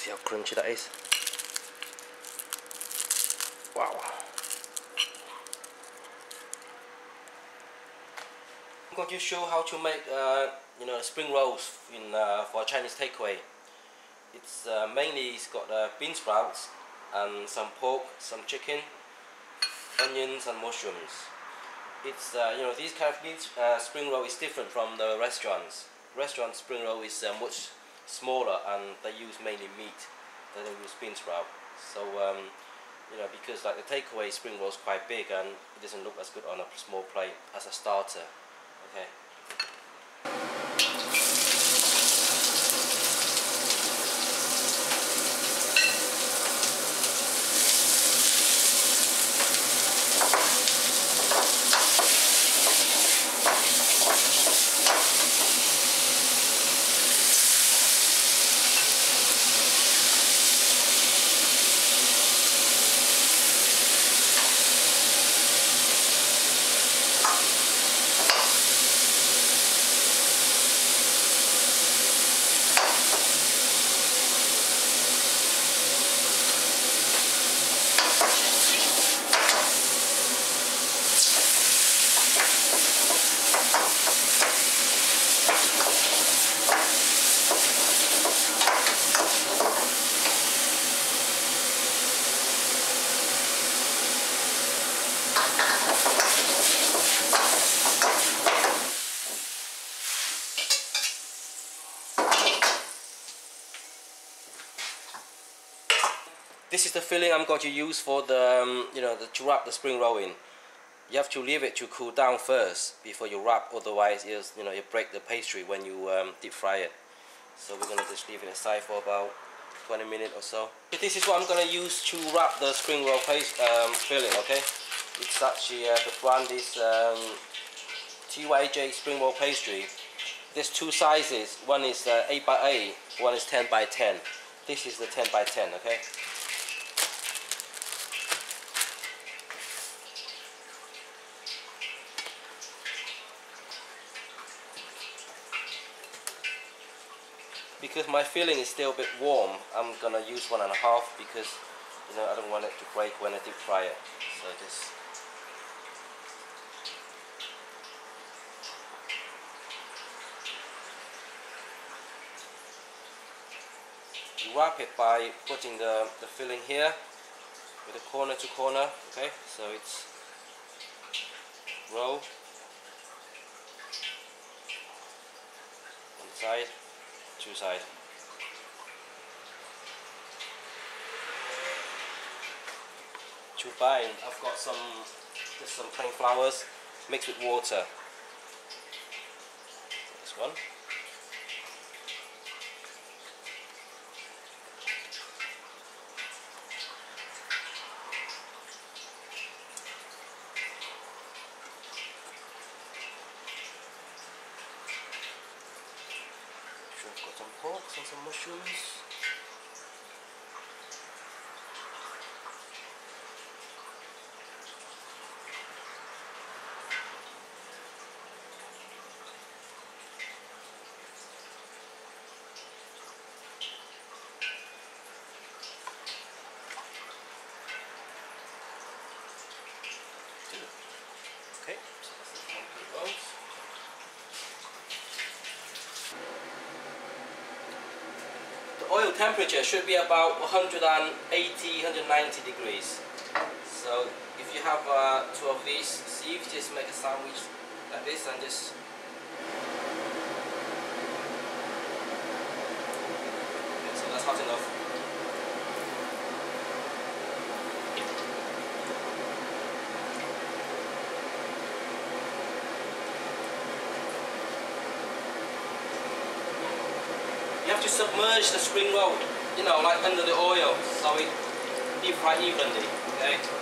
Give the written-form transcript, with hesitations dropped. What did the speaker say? See how crunchy that is. Wow. I'm going to show how to make spring rolls in for Chinese takeaway. It's mainly it's got bean sprouts and some pork, some chicken, onions and mushrooms. It's these kind of spring roll is different from the restaurants. Restaurant spring roll is much smaller and they use mainly meat. They don't use bean sprout. So because like the takeaway spring roll is quite big and it doesn't look as good on a small plate as a starter. Okay. This is the filling I'm going to use for the, to wrap the spring roll in. You have to leave it to cool down first before you wrap, otherwise you break the pastry when you deep fry it. So we're going to just leave it aside for about 20 minutes or so. This is what I'm going to use to wrap the spring roll filling, okay? It's actually, the brand is TYJ spring roll pastry. There's two sizes, one is 8x8, one is 10x10. This is the 10x10, okay? Because my filling is still a bit warm, I'm gonna use 1.5 because I don't want it to break when I deep fry it. So just you wrap it by putting the filling here with a corner to corner. Okay, so it's roll one side. Two sides. To bind, I've got some plain flowers mixed with water. This one. I've got some pork and some mushrooms. Okay, so that's the complete rolls. Oil temperature should be about 180-190 degrees. So if you have 2 of these, see if you just make a sandwich like this and just okay, so that's hot enough. You have to submerge the spring roll, like under the oil, so it deep fry evenly, okay?